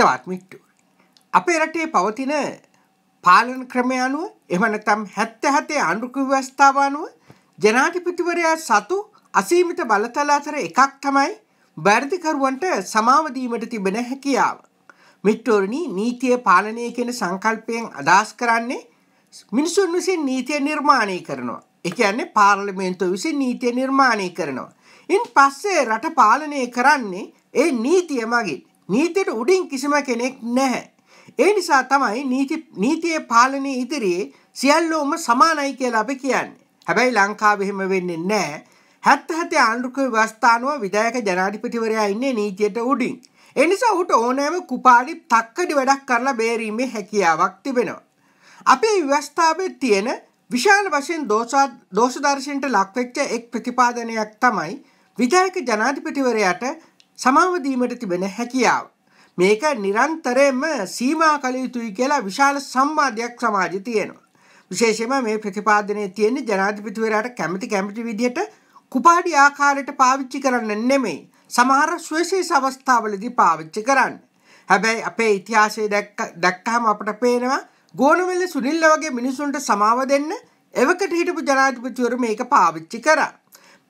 හිතවත් මිට්ටු. අපේ රටේ පවතින පාලන ක්‍රමය අනුව එහෙම නැත්නම් 77 අනුකූල ව්‍යවස්ථාව අනුව ජනාධිපතිවරයා සතු අසීමිත බලතල අතර එකක් තමයි වර්ධිකරුවන්ට සමාව දීමට තිබෙන හැකියාව. මිට්ටෝරණී නීතිය පාලනය කියන සංකල්පයෙන් අදහස් කරන්නේ මිනිසුන් විසින් නීතිය නිර්මාණය කරනවා. ඒ කියන්නේ පාර්ලිමේන්තුව විසින් නීතිය නිර්මාණය කරනවා. ඉන් පස්සේ රට පාලනය කරන්නේ ඒ නීතිය මගින්. නීතියට උඩින් කිසිම කෙනෙක් නැහැ. ඒ නිසා තමයි නීතියේ පාලනය ඉදිරියේ සියල්ලෝම සමානයි කියලා අපි කියන්නේ. හැබැයි ලංකාවේ එහෙම වෙන්නේ නැහැ. 77 ආණ්ඩුක්‍රම ව්‍යවස්ථානුව විධායක ජනාධිපතිවරයා ඉන්නේ නීතියට උඩින්. ඒ නිසා ඔහුට ඕනෑම කුපාඩි තක්කඩි වැඩක් කරලා බේරීමේ හැකියාවක් තිබෙනවා. අපේ ව්‍යවස්ථාවේ තියෙන විශාල වශයෙන් දෝෂ දර්ශනයට ලක්වෙච්ච එක් ප්‍රතිපාදනයක් තමයි විධායක ජනාධිපතිවරයාට සමාව දීමට තිබෙන හැකියාව. මේක නිරන්තරයෙන්ම සීමා කළ යුතුයි කියලා විශාල සම්වාදයක් සමාජයේ තියෙනවා. විශේෂයෙන්ම මේ ප්‍රතිපාදනයේ තියෙන ජනාධිපතිවරයාට කැමැති විදිහට කුපාඩි ආකාරයට පාවිච්චි කරන්න නෙමෙයි. සමහර ශ්‍රේෂ්ඨ අවස්ථාවලදී පාවිච්චි කරන්න. හැබැයි අපේ ඉතිහාසයේ දැක්කහම අපට පේනවා ගෝනමෙල්ල සුනිල්ල වගේ මිනිසුන්ට සමාව දෙන්න එවකට හිටපු ජනාධිපතිවරු මේක පාවිච්චි කරා.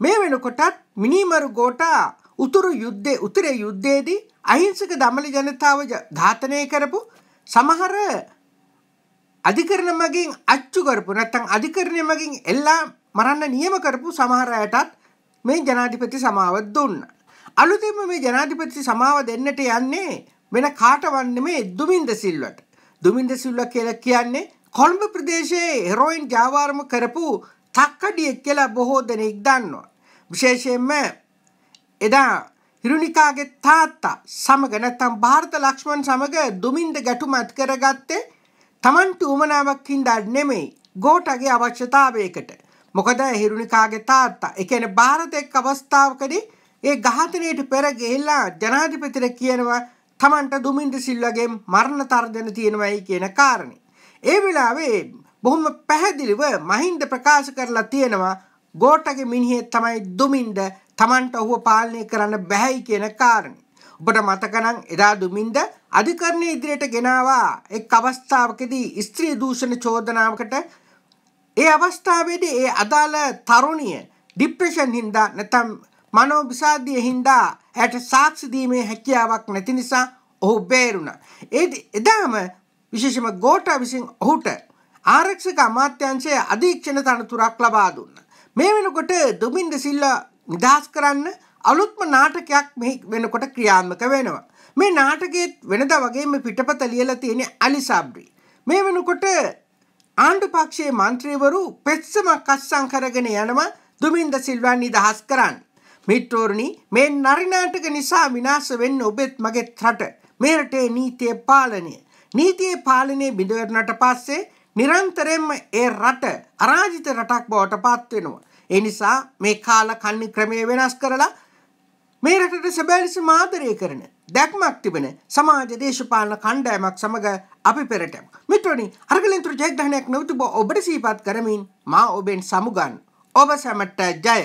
මේ වෙනකොටත් මිනිමරු ගෝඨා උතුරේ යුද්ධයේදී අහිංසක දමල ජනතාව ඝාතනය කරපු සමහර අධිකරණ මගින් අච්චු කරපු නැත්නම් අධිකරණ මගින් එල්ලා මරන්න නියම කරපු සමහර අයටත් මේ ජනාධිපති සමාව දුන්නා. අලුතින්ම මේ ජනාධිපති සමාව දෙන්නට යන්නේ වෙන කාටවත් නෙමේ දුමින්ද සිල්වාට. දුමින්ද සිල්වා කියලා කියන්නේ කොළඹ ප්‍රදේශයේ හෙරොයින් ජාවාරම කරපු තක්කඩියෙක් කියලා බොහෝ දෙනෙක් දන්නවා. විශේෂයෙන්ම එදා හිරුනිකාගේ තාත්තා සමග නැත්නම් ಭಾರತ ලක්ෂ්මන් සමග දුමින්ද ගැටුමක් කරගත්තේ Tamanට උමනාවක් හින්දා නෙමෙයි ගෝඨගේ අවශ්‍යතාවයකට. මොකද හිරුනිකාගේ තාත්තා ඒ කියන්නේ ಭಾರತයක අවස්ථාවකදී ඒ ඝාතනයට පෙර ගිහිලා ජනාධිපතිට කියනවා Tamanට දුමින්ද සිල්වාගේ මරණ තර්ජන තියෙනවායි කියන කාරණේ. ඒ වෙලාවේ බොහොම පැහැදිලිව මහින්ද ප්‍රකාශ කරලා තියෙනවා ගෝඨගේ මිනිහේ තමයි දුමින්ද තමන්ට ඔහුව පාලනය කරන්න බැහැයි කියන කාරණේ. ඔබට මතක නම් එදා දුමින්ද අධිකරණයේ ඉදිරියට ගෙනාවා එක් අවස්ථාවකදී ස්ත්‍රී දූෂණ චෝදනාවකට. ඒ අවස්ථාවේදී ඒ අදාළ තරුණිය ડિප්‍රෙෂන් හින්දා නැත්නම් මනෝවිසාදිය හින්දා ඇයට සාක්ෂි දීමේ හැකියාවක් නැති නිසා ඔහු බේරුණා. එදාම විශේෂම ගෝඨා විසින් ඔහුට ආරක්ෂක අමාත්‍යාංශයේ අධීක්ෂණ තනතුරක් ලබා දුන්නා. මේ වෙනකොට දුමින්ද සිල්වා නිදහස් කරන්න අලුත්ම නාටකයක් මේ වෙනකොට ක්‍රියාත්මක වෙනවා. මේ නාටකයේ වෙනදා වගේම පිටපත ලියලා තියෙන අලිසබ්රි. මේ වෙනකොට ආණ්ඩු පක්ෂයේ മന്ത്രിවරු පෙත්සමක් අස්සම් කරගෙන යනවා දුමින්ද සිල්වා නිදහස් කරන්න. මිත්‍රෝරණි මේ නරි නාටක නිසා විනාශ වෙන්න ඔබෙත් මගෙත් රට. මේ රටේ නීතියේ පාලනය. නීතියේ පාලනය බිඳවැටුණාට පස්සේ නිරන්තරයෙන්ම ඒ රට අරාජිත රටක් බවට පත් වෙනවා. ඒ නිසා මේ කාල කන්නි ක්‍රමයේ වෙනස් කරලා මේ රටට සැබෑලිස මාදරය කරන දැක්මක් තිබෙන සමාජ දේශපාලන කණ්ඩායමක් සමග අපි පෙරට යමු. මිත්‍රනි අරගලෙන්තුරු ජයග්‍රහණයක් නොවුතුබ ඔබට සිහිපත් කරමින් මා ඔබෙන් සමුගන්. ඔබ සැමට ජය.